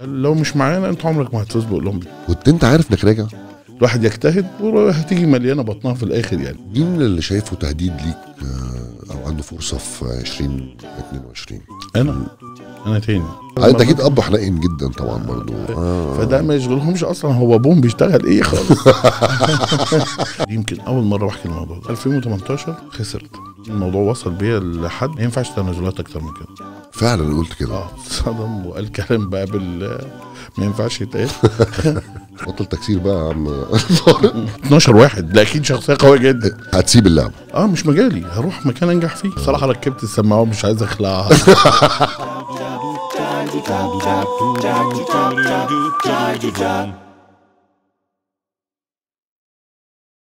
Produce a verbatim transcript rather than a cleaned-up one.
لو مش معانا انت عمرك ما هتفوز باولمبيا، كنت انت عارف انك راجع. الواحد يجتهد وهتيجي مليانه بطنها في الاخر. يعني مين اللي شايفه تهديد ليك او عنده فرصه في عشرين اتنين وعشرين؟ انا انا تاني انت اكيد اب حنين جدا طبعا برضه آه. فده ما يشغلهمش اصلا، هو ابوهم بيشتغل ايه خالص. يمكن اول مره بحكي الموضوع ده ألفين وتمنتاشر خسرت، الموضوع وصل بيا لحد ما ينفعش تنازلات اكتر من كده. فعلا قلت كده اه، صدم وقال كلام بقى بال ما ينفعش يتقال. بطل تكسير بقى يا عم. اتناشر واحد ده اكيد شخصيه قويه جدا. هتسيب اللعبه؟ اه مش مجالي، هروح مكان انجح فيه. بصراحه ركبت السماعه ومش عايز اخلعها.